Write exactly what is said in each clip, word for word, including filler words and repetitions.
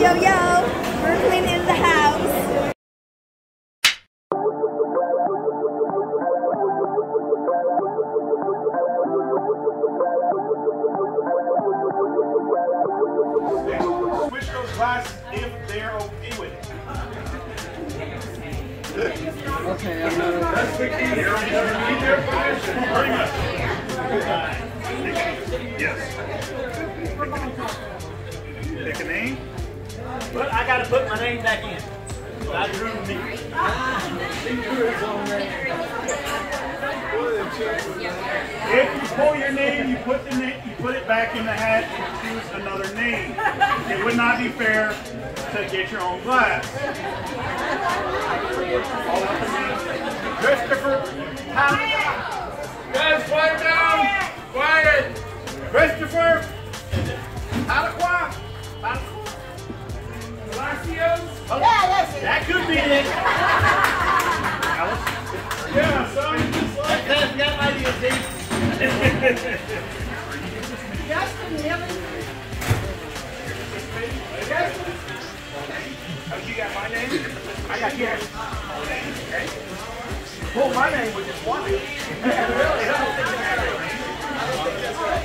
yo, yo. Brooklyn in the house. Switch your class if they're okay with it. Okay, I'm not okay. That's the key. You're going to pretty much. Uh, yes. Pick a name. But I got to put my name back in. So I drew me. She drew his own name. If you pull your name, you put the name, you put it back in the hat and choose another name. It would not be fair to get your own glass. Christopher, Howie. Guys, quiet down. Quiet. Christopher. Aliqua. Oh, yeah, that's it. That could be it. Yeah, sorry. That's got my idea, Steve. Justin, Evan. Justin. Oh, you got my name? I got yours. Okay. Well, my name was just one. Really? I don't think that's right.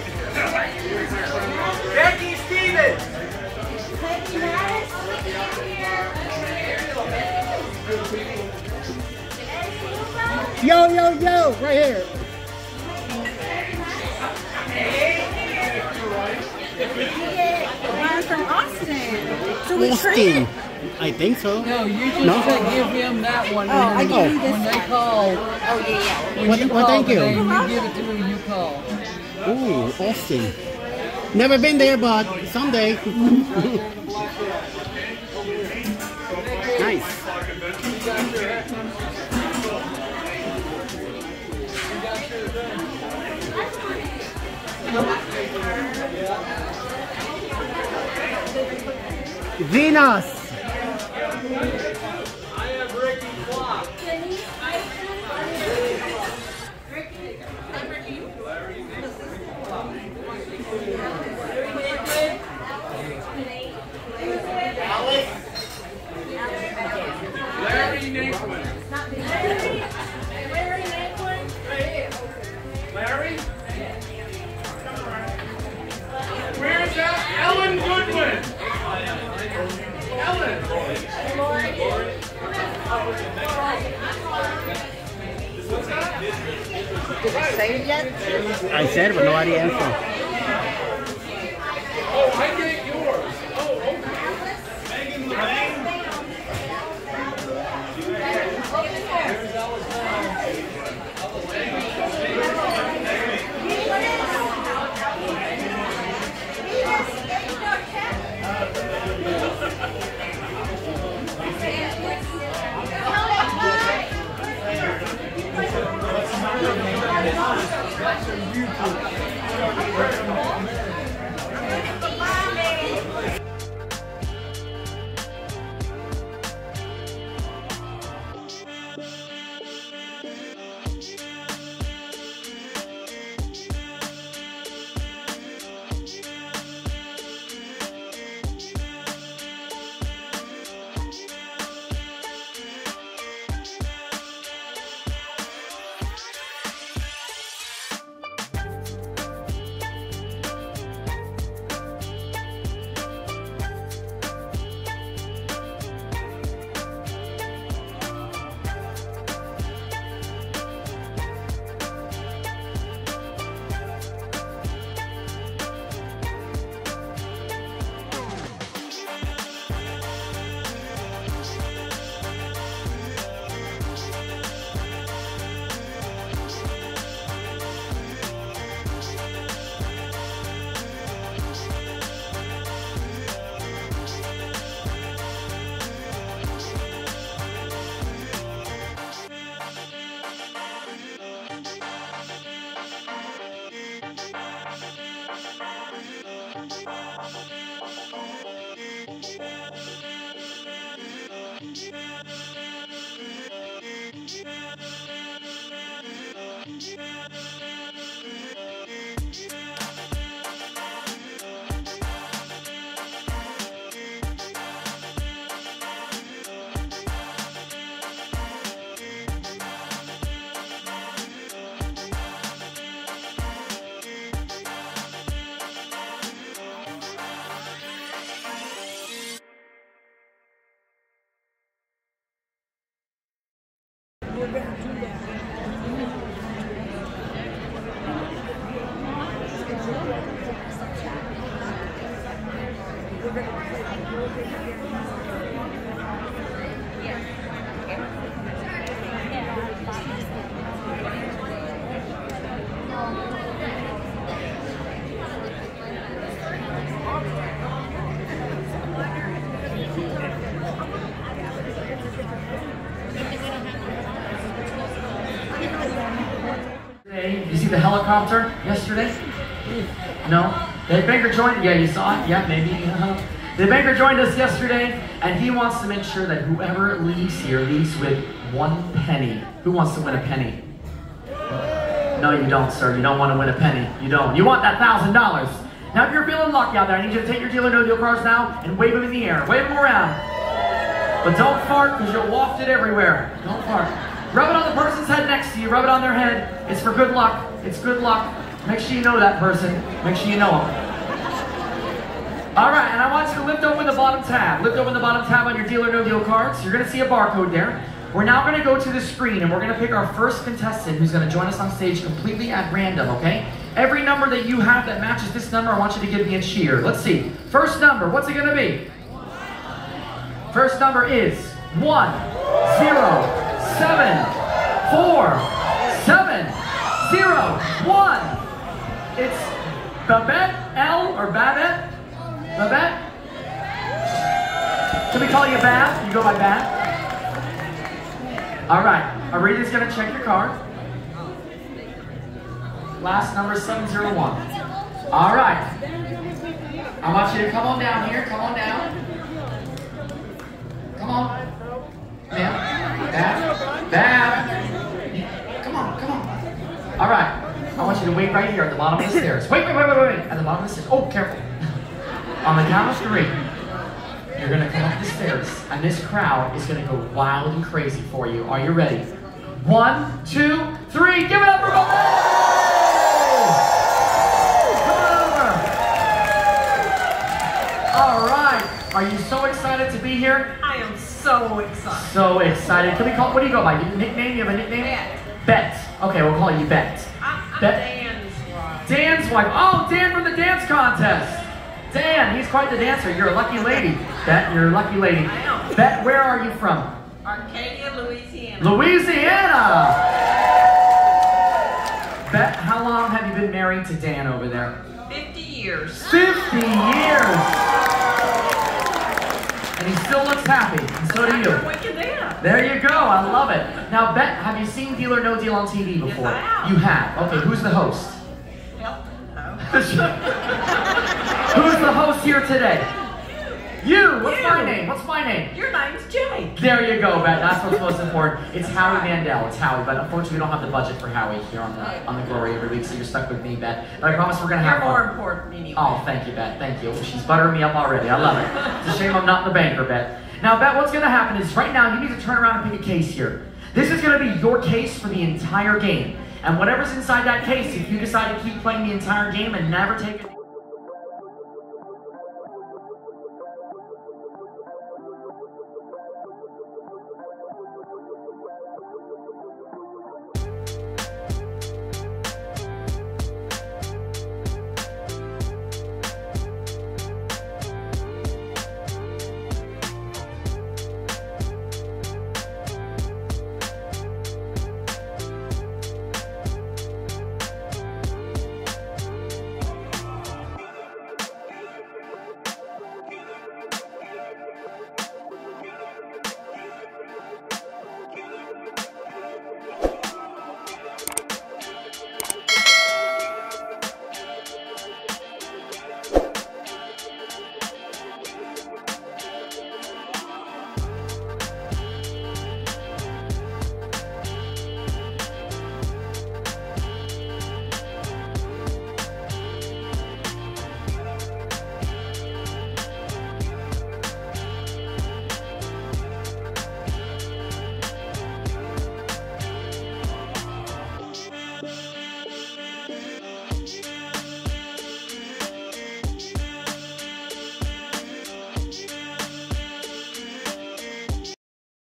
Yo, yo, yo, right here. One from Austin. So we Austin. I think so. No, you just no. Said give him that one. Oh, and I give you this when they one. Call. Oh, yeah, yeah. Well, you well thank you. Name, you give it to him, you call. Ooh, Austin. Never been there, but someday. Nice. Venus. I have Ricky Block. Ricky. I'm Ricky. Larry Naquin. Larry Naquin. Where's that? Ellen Goodwin! Ellen! What's that? Did I say it yet? I said it, but nobody answered. Oh, I get yours. Oh, okay. Megan Levine. That's a YouTube. You see the helicopter yesterday? No? The banker joined, yeah, you saw it? Yeah, maybe. Uh-huh. The banker joined us yesterday, and he wants to make sure that whoever leaves here leaves with one penny. Who wants to win a penny? No, you don't, sir. You don't want to win a penny. You don't. You want that thousand dollars. Now, if you're feeling lucky out there, I need you to take your Deal or No Deal cards now and wave them in the air. Wave them around. But don't fart, because you'll waft it everywhere. Don't fart. Rub it on the person's head next to you. Rub it on their head. It's for good luck. It's good luck. Make sure you know that person. Make sure you know them. All right, and I want you to lift open the bottom tab. Lift open the bottom tab on your Deal or No Deal cards. You're going to see a barcode there. We're now going to go to the screen, and we're going to pick our first contestant who's going to join us on stage completely at random, okay? Every number that you have that matches this number, I want you to give me a cheer. Let's see. First number, what's it going to be? First number is one, zero. Seven, four, seven, zero, one. It's Babette L or Babette? Babette? Can we call you Bab? You go by Bab? All right. Arcadia's gonna check your card. Last number seven zero one. All right. I want you to come on down here. Come on down. Come on. Ma'am, Bab, Bab, come on, come on. All right, I want you to wait right here at the bottom of the stairs. Wait, wait, wait, wait, wait, at the bottom of the stairs. Oh, careful. On the count of three, you're gonna come up the stairs, and this crowd is gonna go wild and crazy for you. Are you ready? One, two, three, give it up for Babette! All right, are you so excited to be here? I am so excited. So excited. Can we call, what do you go by? You nickname? You have a nickname? Bet. Bet. Okay, we'll call you Bet. I'm, I'm Bet. Dan's wife. Dan's wife. Oh, Dan from the dance contest. Dan, he's quite the dancer. You're a lucky lady. Bet, you're a lucky lady. I am. Bet, where are you from? Arcadia, Louisiana. Louisiana! Bet, how long have you been married to Dan over there? fifty years. fifty years! And he still looks happy, and so do you. There you go, I love it. Now, Bet, have you seen Deal or No Deal on T V before? Yes, I have. You have. Okay, who's the host? Well, no. Who's the host here today? You! What's you. my name? What's my name? Your name's Jake. There you go, Bet. That's what's most important. It's Howie Mandel. It's Howie, but unfortunately we don't have the budget for Howie here on the on the Glory every week, so you're stuck with me, Bet. But I promise we're gonna have You're more fun. important anyway. Oh, thank you, Bet. Thank you. She's buttering me up already. I love it. It's a shame I'm not the banker, Bet. Now, Bet, what's gonna happen is right now you need to turn around and pick a case here. This is gonna be your case for the entire game, and whatever's inside that case, if you decide to keep playing the entire game and never take it.